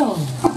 eso.